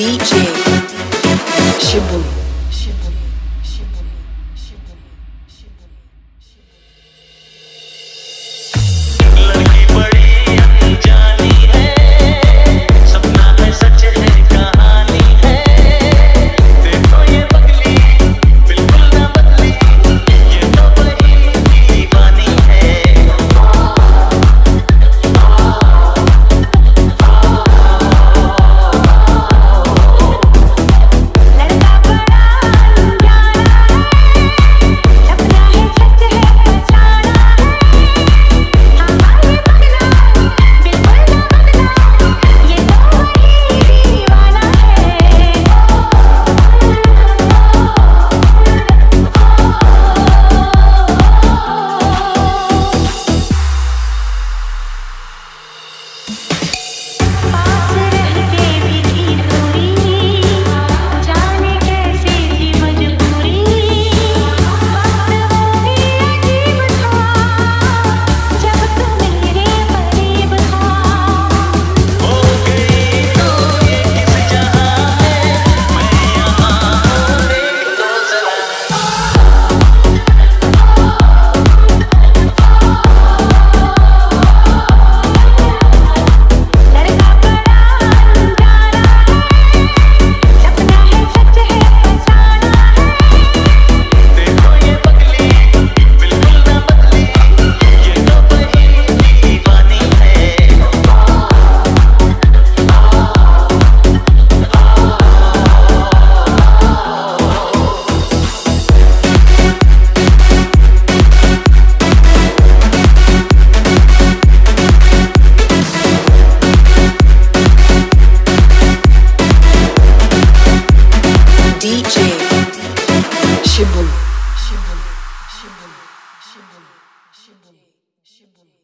DJ Shibuli. Shibuli.